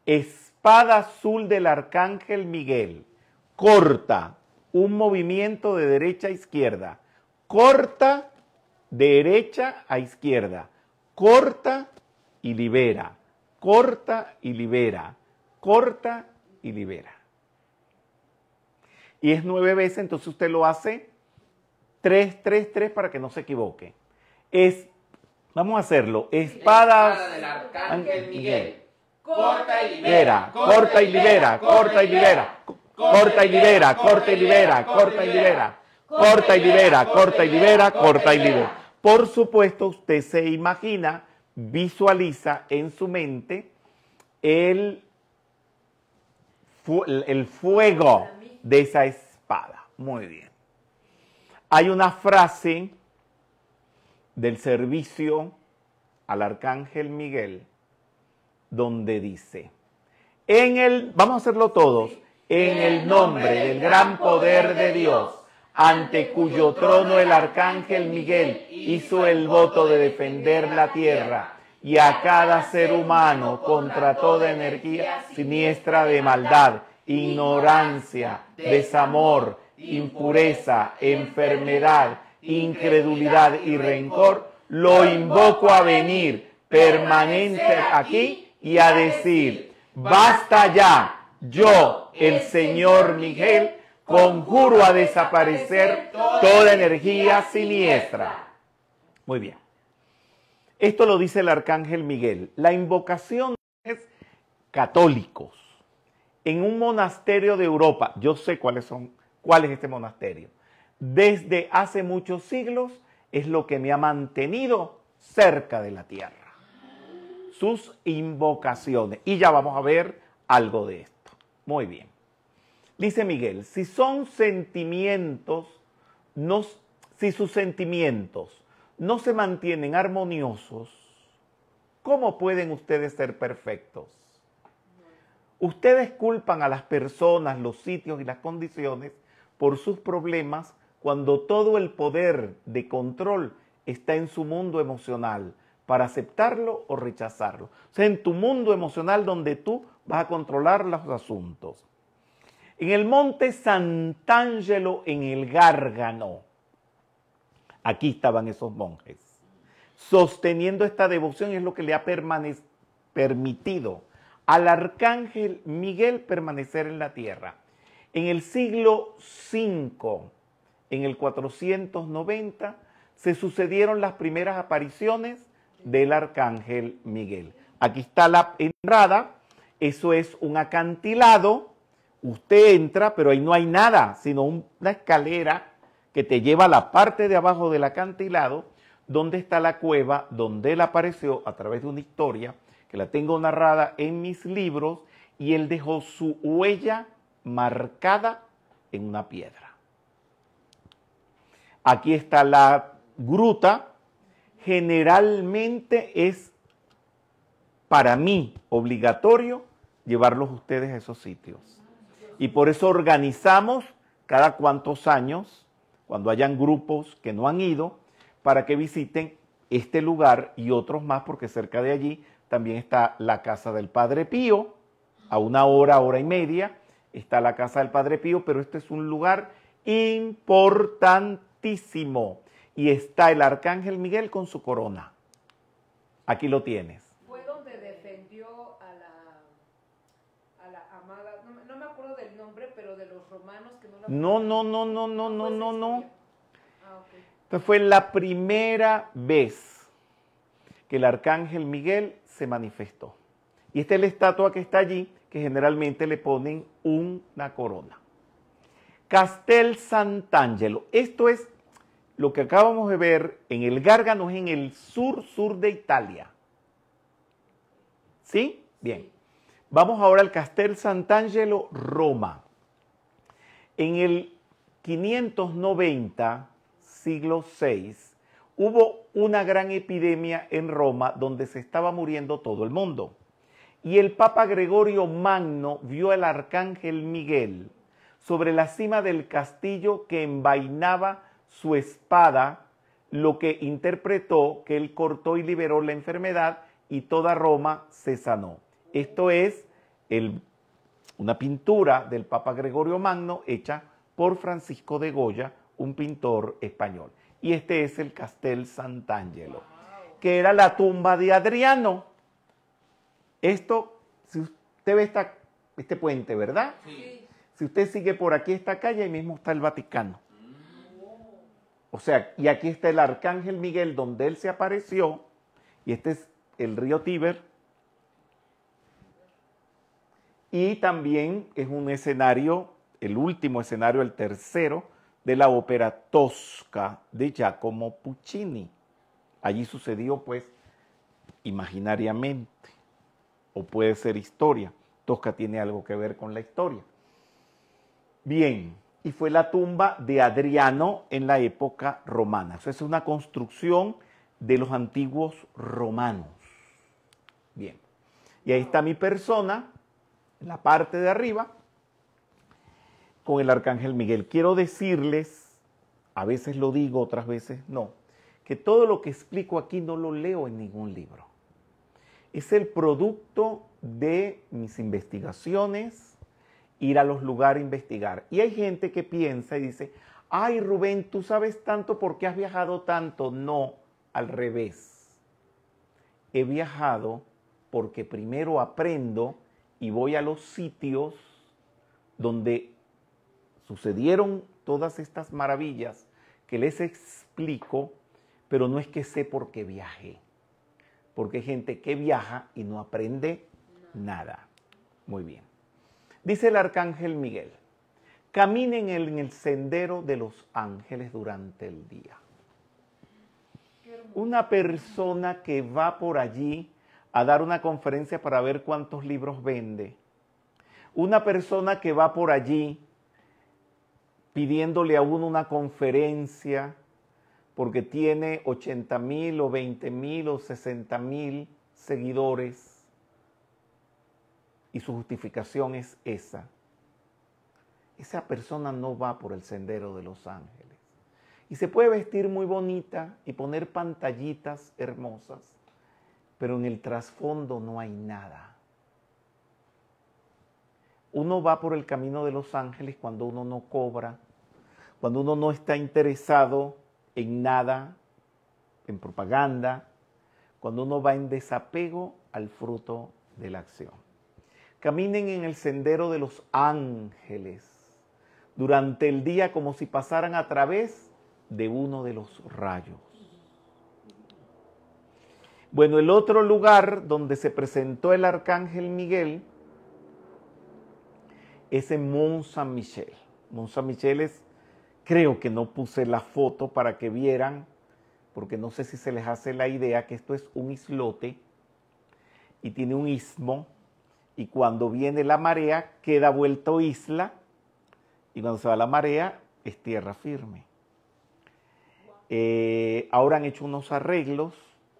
espada azul del Arcángel Miguel, corta, un movimiento de derecha a izquierda, corta, derecha a izquierda, corta y libera, corta y libera, corta y libera. Y es nueve veces, entonces usted lo hace tres, tres, tres para que no se equivoque. Es, vamos a hacerlo, espada, espada del Arcángel Miguel, corta y libera, corta y libera, corta y libera, corta y libera, corta y libera, corta y libera, corta y libera, corta y libera, corta y libera. Por supuesto, usted se imagina, visualiza en su mente el, el fuego de esa espada. Muy bien. Hay una frase del servicio al Arcángel Miguel donde dice, en el, vamos a hacerlo todos, en el nombre del gran poder de Dios, ante cuyo trono el Arcángel Miguel hizo el voto de defender la tierra y a cada ser humano contra toda energía siniestra de maldad, ignorancia, desamor, impureza, enfermedad, incredulidad y rencor, lo invoco a venir permanente aquí y a decir, basta ya, yo, el Señor Miguel, conjuro a desaparecer toda energía siniestra. Muy bien. Esto lo dice el Arcángel Miguel. La invocación es católicos. En un monasterio de Europa, yo sé cuáles son, cuál es este monasterio. Desde hace muchos siglos es lo que me ha mantenido cerca de la tierra. Sus invocaciones. Y ya vamos a ver algo de esto. Muy bien. Dice Miguel, si son sentimientos, no, si sus sentimientos no se mantienen armoniosos, ¿cómo pueden ustedes ser perfectos? Ustedes culpan a las personas, los sitios y las condiciones por sus problemas cuando todo el poder de control está en su mundo emocional para aceptarlo o rechazarlo. O sea, en tu mundo emocional donde tú vas a controlar los asuntos. En el monte Sant'Angelo, en el Gárgano, aquí estaban esos monjes, sosteniendo esta devoción, es lo que le ha permitido al Arcángel Miguel permanecer en la tierra. En el siglo cinco, en el cuatrocientos noventa, se sucedieron las primeras apariciones del Arcángel Miguel. Aquí está la entrada. Eso es un acantilado, usted entra, pero ahí no hay nada, sino una escalera que te lleva a la parte de abajo del acantilado, donde está la cueva, donde él apareció a través de una historia, que la tengo narrada en mis libros, y él dejó su huella marcada en una piedra. Aquí está la gruta, generalmente es, para mí, obligatorio, llevarlos ustedes a esos sitios. Y por eso organizamos cada cuantos años, cuando hayan grupos que no han ido, para que visiten este lugar y otros más, porque cerca de allí también está la Casa del Padre Pío, a una hora, hora y media, está la Casa del Padre Pío, pero este es un lugar importantísimo. Y está el Arcángel Miguel con su corona. Aquí lo tienes. No, no, no, no, no, no, no, no. Entonces fue la primera vez que el Arcángel Miguel se manifestó. Y esta es la estatua que está allí, que generalmente le ponen una corona. Castel Sant'Angelo. Esto es lo que acabamos de ver en el Gárgano, es en el sur, sur de Italia. ¿Sí? Bien. Vamos ahora al Castel Sant'Angelo, Roma. En el quinientos noventa, siglo seis, hubo una gran epidemia en Roma donde se estaba muriendo todo el mundo. Y el Papa Gregorio Magno vio al Arcángel Miguel sobre la cima del castillo que envainaba su espada, lo que interpretó que él cortó y liberó la enfermedad y toda Roma se sanó. Esto es el, una pintura del Papa Gregorio Magno hecha por Francisco de Goya, un pintor español. Y este es el Castel Sant'Angelo, que era la tumba de Adriano. Esto, si usted ve esta, este puente, ¿verdad? Sí. Si usted sigue por aquí esta calle, ahí mismo está el Vaticano. O sea, y aquí está el Arcángel Miguel, donde él se apareció, y este es el río Tíber. Y también es un escenario, el último escenario, el tercero, de la ópera Tosca de Giacomo Puccini. Allí sucedió, pues, imaginariamente, o puede ser historia. Tosca tiene algo que ver con la historia. Bien, y fue la tumba de Adriano en la época romana. Eso es una construcción de los antiguos romanos. Bien, y ahí está mi persona, en la parte de arriba, con el Arcángel Miguel. Quiero decirles, a veces lo digo, otras veces no, que todo lo que explico aquí no lo leo en ningún libro. Es el producto de mis investigaciones, ir a los lugares a investigar. Y hay gente que piensa y dice, ay Rubén, tú sabes tanto porque has viajado tanto. No, al revés. He viajado porque primero aprendo y voy a los sitios donde sucedieron todas estas maravillas que les explico, pero no es que sé por qué viajé. Porque hay gente que viaja y no aprende nada. Muy bien. Dice el Arcángel Miguel, caminen en el sendero de los ángeles durante el día. Una persona que va por allí a dar una conferencia para ver cuántos libros vende. Una persona que va por allí pidiéndole a uno una conferencia porque tiene ochenta mil o veinte mil o sesenta mil seguidores y su justificación es esa. Esa persona no va por el sendero de los ángeles. Y se puede vestir muy bonita y poner pantallitas hermosas, pero en el trasfondo no hay nada. Uno va por el camino de los ángeles cuando uno no cobra, cuando uno no está interesado en nada, en propaganda, cuando uno va en desapego al fruto de la acción. Caminen en el sendero de los ángeles durante el día como si pasaran a través de uno de los rayos. Bueno, el otro lugar donde se presentó el Arcángel Miguel es en Mont Saint-Michel. Mont Saint-Michel es, creo que no puse la foto para que vieran, porque no sé si se les hace la idea que esto es un islote y tiene un istmo, y cuando viene la marea queda vuelto isla, y cuando se va la marea es tierra firme. Eh, ahora han hecho unos arreglos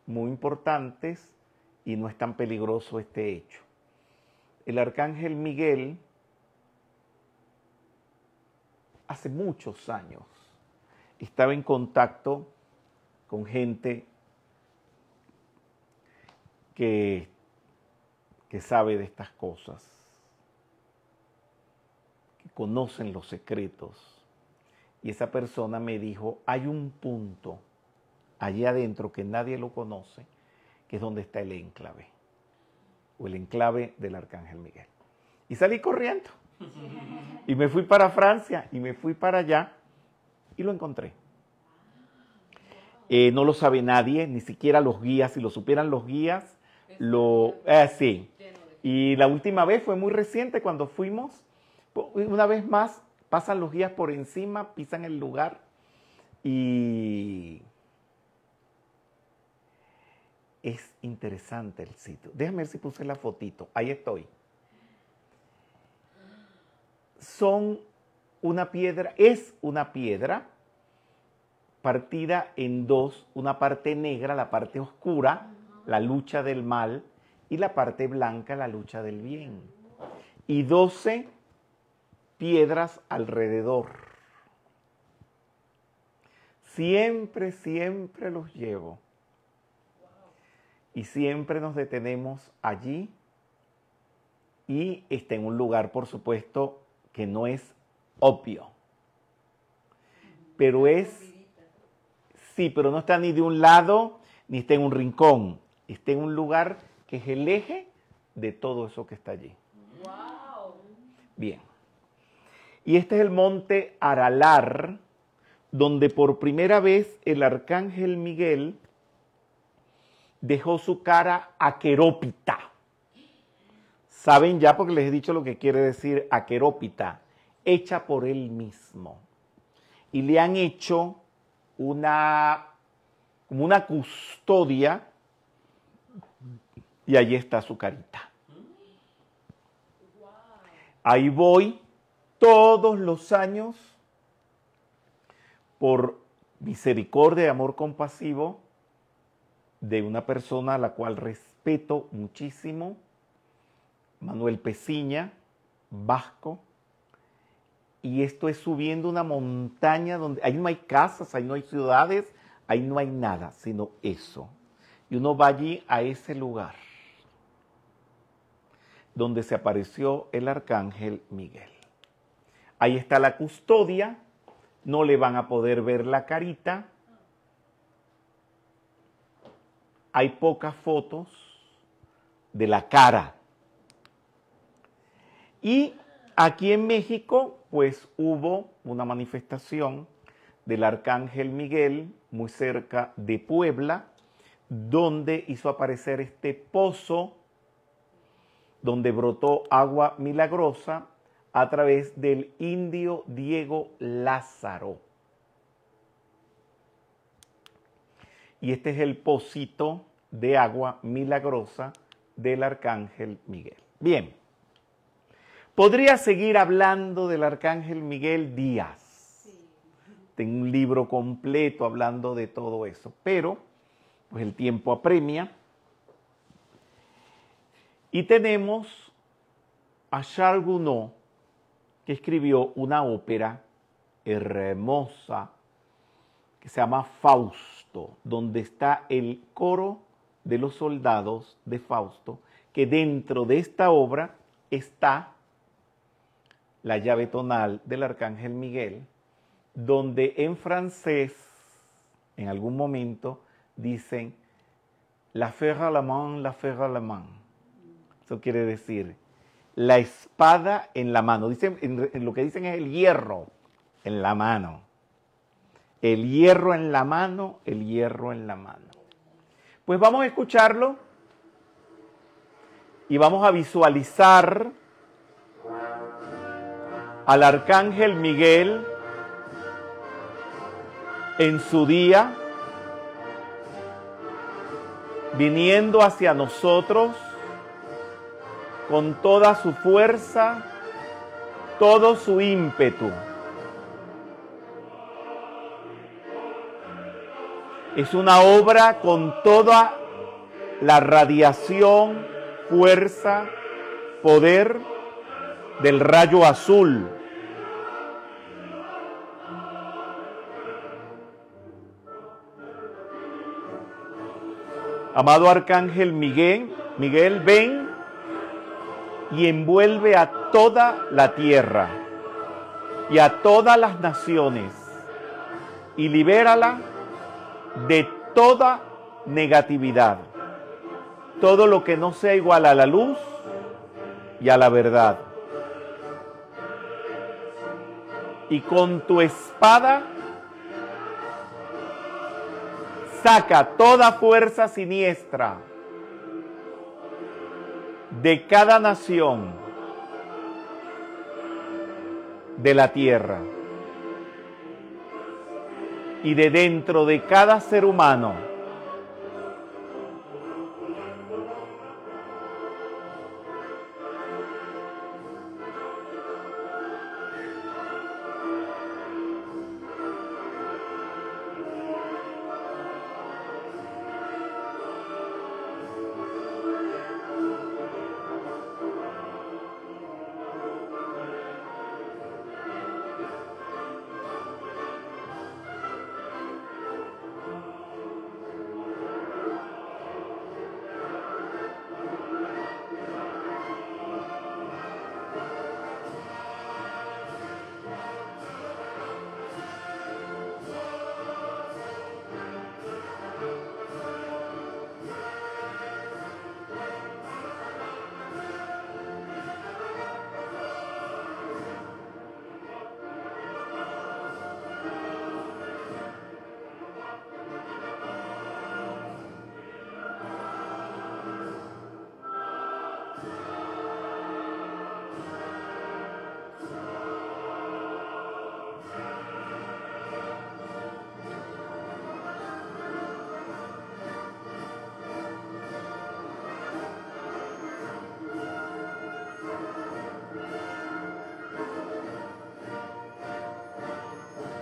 muy importantes y no es tan peligroso este hecho. El Arcángel Miguel hace muchos años estaba en contacto con gente que, que sabe de estas cosas, que conocen los secretos. Y esa persona me dijo, hay un punto allí adentro que nadie lo conoce, que es donde está el enclave, o el enclave del Arcángel Miguel. Y salí corriendo, y me fui para Francia, y me fui para allá, y lo encontré. Eh, no lo sabe nadie, ni siquiera los guías, si lo supieran los guías, lo... Eh, sí. Y la última vez fue muy reciente, cuando fuimos, una vez más, pasan los guías por encima, pisan el lugar, y... es interesante el sitio. Déjame ver si puse la fotito. Ahí estoy. son una piedra, es una piedra partida en dos, una parte negra, la parte oscura, la lucha del mal, y la parte blanca, la lucha del bien. Y doce piedras alrededor. Siempre, siempre los llevo. Y siempre nos detenemos allí. Y está en un lugar, por supuesto, que no es obvio. Pero es... Sí, pero no está ni de un lado, ni está en un rincón. Está en un lugar que es el eje de todo eso que está allí. Wow. Bien. Y este es el monte Aralar, donde por primera vez el arcángel Miguel dejó su cara a Querópita. Saben ya porque les he dicho lo que quiere decir a Querópita, hecha por él mismo. Y le han hecho una, como una custodia, y allí está su carita. Ahí voy todos los años, por misericordia y amor compasivo de una persona a la cual respeto muchísimo, Manuel Peciña, vasco, y esto es subiendo una montaña donde ahí no hay casas, ahí no hay ciudades, ahí no hay nada, sino eso. Y uno va allí a ese lugar donde se apareció el arcángel Miguel. Ahí está la custodia. No le van a poder ver la carita. Hay pocas fotos de la cara. Y aquí en México, pues hubo una manifestación del arcángel Miguel muy cerca de Puebla, donde hizo aparecer este pozo donde brotó agua milagrosa a través del indio Diego Lázaro. Y este es el pocito de agua milagrosa del arcángel Miguel. Bien, podría seguir hablando del arcángel Miguel Díaz. Sí. Tengo un libro completo hablando de todo eso, pero pues el tiempo apremia. Y tenemos a Charles Gounod, que escribió una ópera hermosa que se llama Fausto, donde está el coro de los soldados de Fausto, que dentro de esta obra está la llave tonal del arcángel Miguel, donde en francés, en algún momento, dicen la fer à la main, la fer à la main. Eso quiere decir la espada en la mano. Dicen, en, en lo que dicen es el hierro en la mano. El hierro en la mano, el hierro en la mano. Pues vamos a escucharlo y vamos a visualizar al arcángel Miguel en su día, viniendo hacia nosotros con toda su fuerza, todo su ímpetu. Es una obra con toda la radiación, fuerza, poder del rayo azul. Amado arcángel Miguel, Miguel, ven y envuelve a toda la tierra y a todas las naciones y libérala de toda negatividad, todo lo que no sea igual a la luz y a la verdad. Y con tu espada saca toda fuerza siniestra de cada nación de la tierra y de dentro de cada ser humano